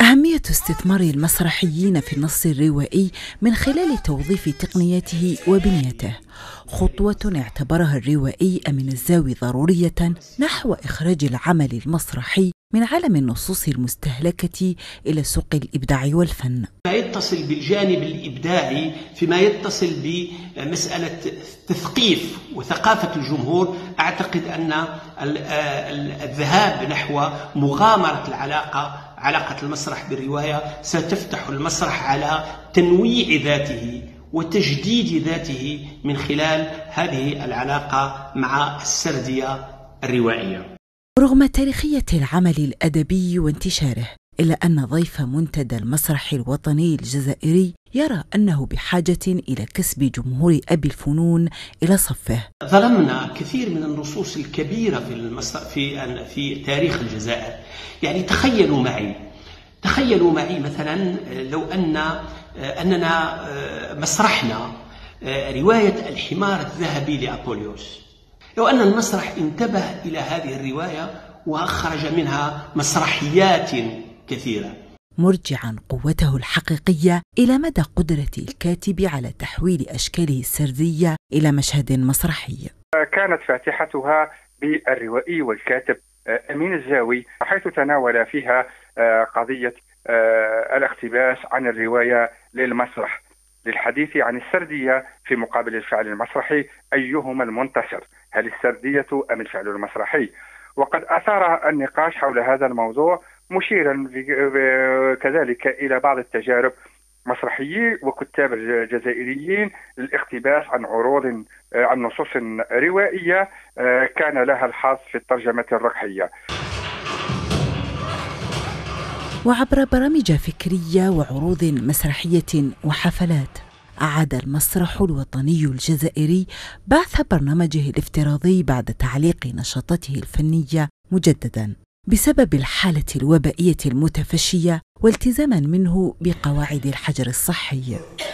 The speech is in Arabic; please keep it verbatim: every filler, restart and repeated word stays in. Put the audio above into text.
أهمية استثمار المسرحيين في النص الروائي من خلال توظيف تقنياته وبنيته خطوة اعتبرها الروائي أمين الزاوي ضرورية نحو إخراج العمل المسرحي من عالم النصوص المستهلكة إلى سوق الإبداع والفن. ما يتصل بالجانب الإبداعي فيما يتصل بمسألة تثقيف وثقافة الجمهور، أعتقد أن الذهاب نحو مغامرة العلاقة علاقة المسرح بالرواية ستفتح المسرح على تنويع ذاته وتجديد ذاته من خلال هذه العلاقة مع السردية الروائية. رغم تاريخية العمل الأدبي وانتشاره، إلا أن ضيف منتدى المسرح الوطني الجزائري يرى أنه بحاجة إلى كسب جمهور أبي الفنون إلى صفه. ظلمنا كثير من النصوص الكبيرة في المسرح في في تاريخ الجزائر. يعني تخيلوا معي تخيلوا معي مثلا لو أن أننا مسرحنا رواية الحمار الذهبي لأبوليوس، لو أن المسرح انتبه إلى هذه الرواية وخرج منها مسرحيات كثيرة، مرجعا قوته الحقيقية إلى مدى قدرة الكاتب على تحويل أشكاله السردية إلى مشهد مسرحي. كانت فاتحتها بالروائي والكاتب أمين الزاوي، حيث تناول فيها قضية الاقتباس عن الرواية للمسرح للحديث عن السردية في مقابل الفعل المسرحي، أيهما المنتصر، هل السردية أم الفعل المسرحي؟ وقد أثار النقاش حول هذا الموضوع، مشيرا كذلك إلى بعض التجارب مسرحيين وكتاب جزائريين للاقتباس عن عروض عن نصوص روائية كان لها الحظ في الترجمة الرقحية. وعبر برامج فكرية وعروض مسرحية وحفلات، أعاد المسرح الوطني الجزائري بعث برنامجه الافتراضي بعد تعليق نشاطاته الفنية مجدداً بسبب الحالة الوبائية المتفشية والتزاماً منه بقواعد الحجر الصحي.